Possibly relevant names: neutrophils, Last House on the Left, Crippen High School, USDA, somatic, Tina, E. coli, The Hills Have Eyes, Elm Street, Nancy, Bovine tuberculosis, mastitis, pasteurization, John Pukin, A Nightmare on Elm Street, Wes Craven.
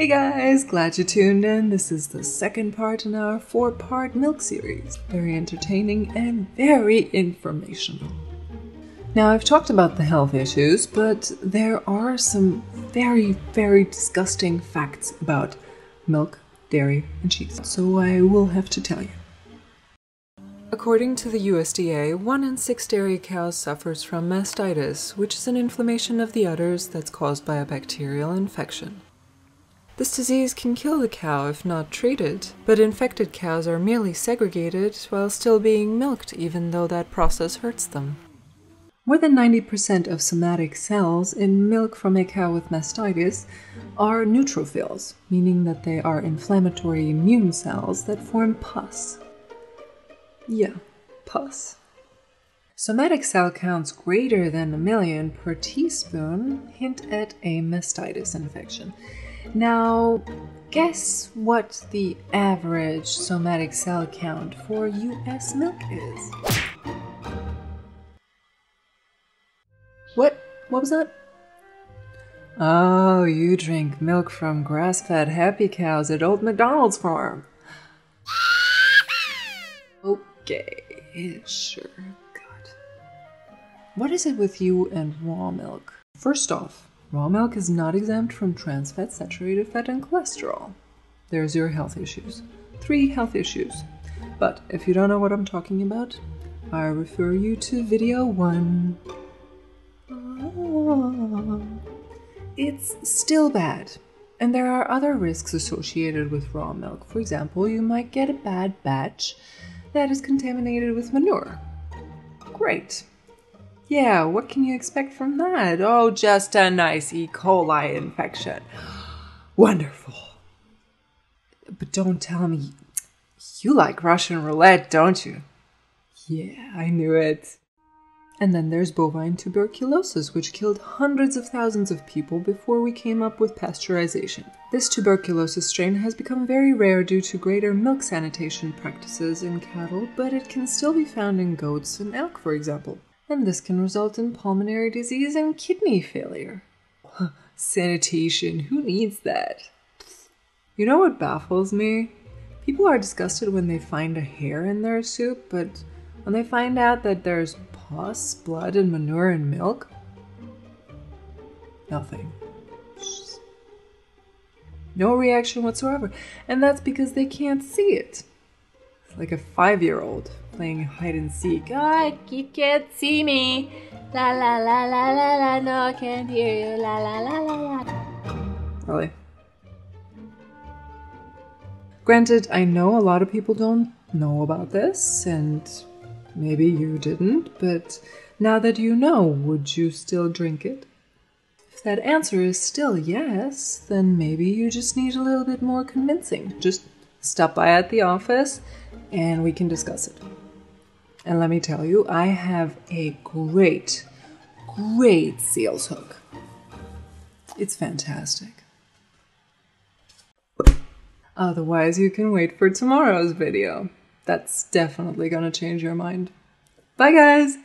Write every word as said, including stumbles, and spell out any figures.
Hey guys, glad you tuned in. This is the second part in our four-part milk series. Very entertaining and very informational. Now, I've talked about the health issues, but there are some very, very disgusting facts about milk, dairy, and cheese. So I will have to tell you. According to the U S D A, one in six dairy cows suffers from mastitis, which is an inflammation of the udders that's caused by a bacterial infection. This disease can kill the cow if not treated, but infected cows are merely segregated while still being milked, even though that process hurts them. More than ninety percent of somatic cells in milk from a cow with mastitis are neutrophils, meaning that they are inflammatory immune cells that form pus. Yeah, pus. Somatic cell counts greater than a million per teaspoon hint at a mastitis infection. Now, guess what the average somatic cell count for U S milk is? What? What was that? Oh, you drink milk from grass-fed happy cows at Old MacDonald's farm. Okay, sure, God. What is it with you and raw milk? First off, raw milk is not exempt from trans fat, saturated fat, and cholesterol. There's your health issues. Three health issues. But if you don't know what I'm talking about, I refer you to video one. Ah, it's still bad. And there are other risks associated with raw milk. For example, you might get a bad batch that is contaminated with manure. Great. Yeah, what can you expect from that? Oh, just a nice E. coli infection. Wonderful. But don't tell me, you like Russian roulette, don't you? Yeah, I knew it. And then there's bovine tuberculosis, which killed hundreds of thousands of people before we came up with pasteurization. This tuberculosis strain has become very rare due to greater milk sanitation practices in cattle, but it can still be found in goats and elk, for example. And this can result in pulmonary disease and kidney failure. Sanitation, who needs that? You know what baffles me? People are disgusted when they find a hair in their soup, but when they find out that there's pus, blood, and manure in milk, nothing. No reaction whatsoever, and that's because they can't see it. Like a five-year-old playing hide and seek. Oh, you can't see me. La la la la la la. No, I can't hear you. La la la la la. Really? Granted, I know a lot of people don't know about this, and maybe you didn't, but now that you know, would you still drink it? If that answer is still yes, then maybe you just need a little bit more convincing. Just stop by at the office and we can discuss it. And let me tell you, I have a great, great sales hook. It's fantastic. Otherwise, you can wait for tomorrow's video. That's definitely gonna change your mind. Bye, guys!